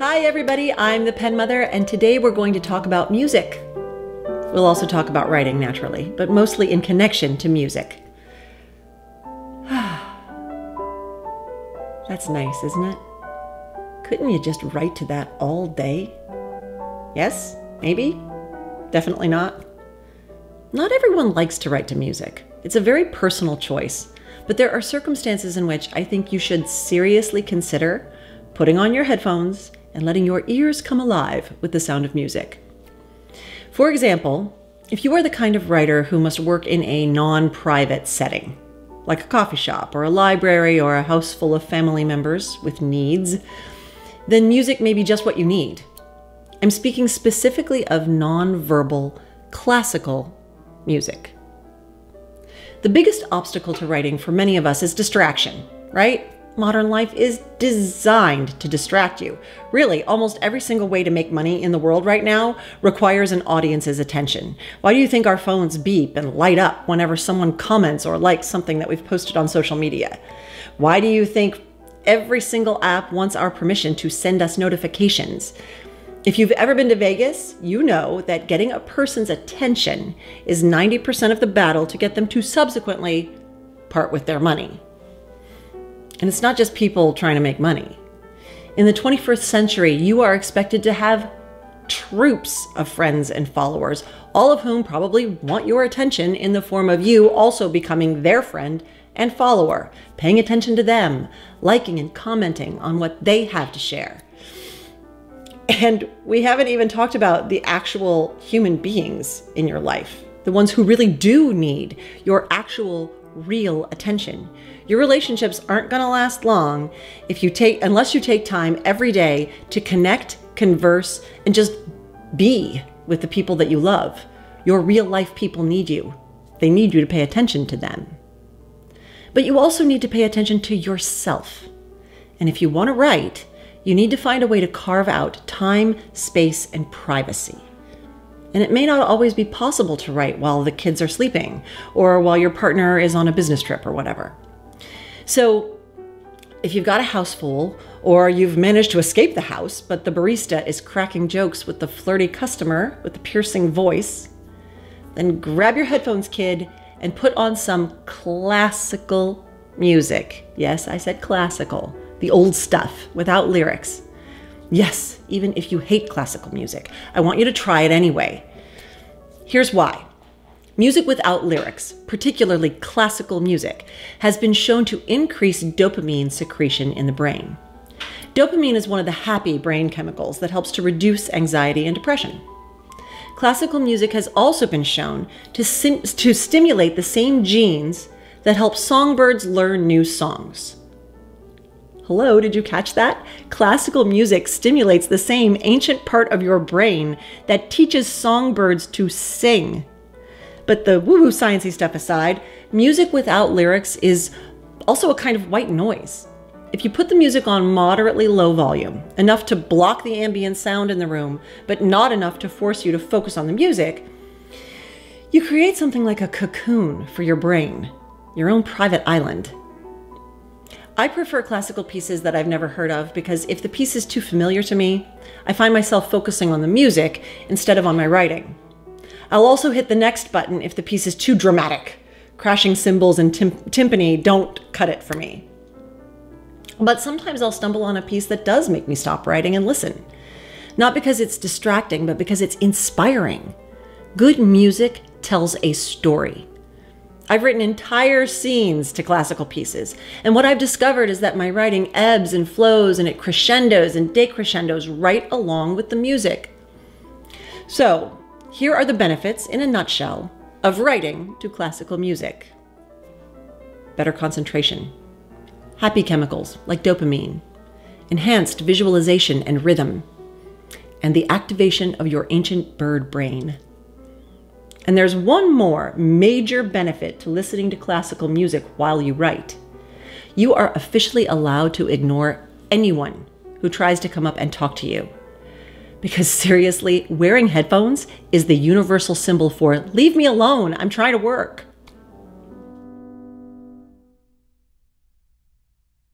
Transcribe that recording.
Hi everybody, I'm the Pen Mother, and today we're going to talk about music. We'll also talk about writing, naturally, but mostly in connection to music. That's nice, isn't it? Couldn't you just write to that all day? Yes? Maybe? Definitely not. Not everyone likes to write to music. It's a very personal choice, but there are circumstances in which I think you should seriously consider putting on your headphones and letting your ears come alive with the sound of music. For example, if you are the kind of writer who must work in a non-private setting, like a coffee shop or a library or a house full of family members with needs, then music may be just what you need. I'm speaking specifically of non-verbal, classical music. The biggest obstacle to writing for many of us is distraction, right? Modern life is designed to distract you. Really, almost every single way to make money in the world right now requires an audience's attention. Why do you think our phones beep and light up whenever someone comments or likes something that we've posted on social media? Why do you think every single app wants our permission to send us notifications? If you've ever been to Vegas, you know that getting a person's attention is 90% of the battle to get them to subsequently part with their money. And it's not just people trying to make money. In the 21st century, you are expected to have troops of friends and followers, all of whom probably want your attention in the form of you also becoming their friend and follower, paying attention to them, liking and commenting on what they have to share. And we haven't even talked about the actual human beings in your life, the ones who really do need your actual real attention. Your relationships aren't going to last long unless you take time every day to connect, converse, and just be with the people that you love. Your real life people need you. They need you to pay attention to them. But you also need to pay attention to yourself. And if you want to write, you need to find a way to carve out time, space, and privacy. And it may not always be possible to write while the kids are sleeping or while your partner is on a business trip or whatever. So if you've got a house full or you've managed to escape the house, but the barista is cracking jokes with the flirty customer with the piercing voice, then grab your headphones, kid, and put on some classical music. Yes, I said classical, the old stuff without lyrics. Yes, even if you hate classical music, I want you to try it anyway. Here's why. Music without lyrics, particularly classical music, has been shown to increase dopamine secretion in the brain. Dopamine is one of the happy brain chemicals that helps to reduce anxiety and depression. Classical music has also been shown to stimulate the same genes that help songbirds learn new songs. Hello, did you catch that? Classical music stimulates the same ancient part of your brain that teaches songbirds to sing. But the woo-woo sciencey stuff aside, music without lyrics is also a kind of white noise. If you put the music on moderately low volume, enough to block the ambient sound in the room, but not enough to force you to focus on the music, you create something like a cocoon for your brain, your own private island. I prefer classical pieces that I've never heard of because if the piece is too familiar to me, I find myself focusing on the music instead of on my writing. I'll also hit the next button if the piece is too dramatic. Crashing cymbals and timpani don't cut it for me. But sometimes I'll stumble on a piece that does make me stop writing and listen. Not because it's distracting, but because it's inspiring. Good music tells a story. I've written entire scenes to classical pieces, and what I've discovered is that my writing ebbs and flows and it crescendos and decrescendos right along with the music. So here are the benefits, in a nutshell, of writing to classical music. Better concentration, happy chemicals like dopamine, enhanced visualization and rhythm, and the activation of your ancient bird brain. And there's one more major benefit to listening to classical music while you write. You are officially allowed to ignore anyone who tries to come up and talk to you. Because seriously, wearing headphones is the universal symbol for, leave me alone, I'm trying to work.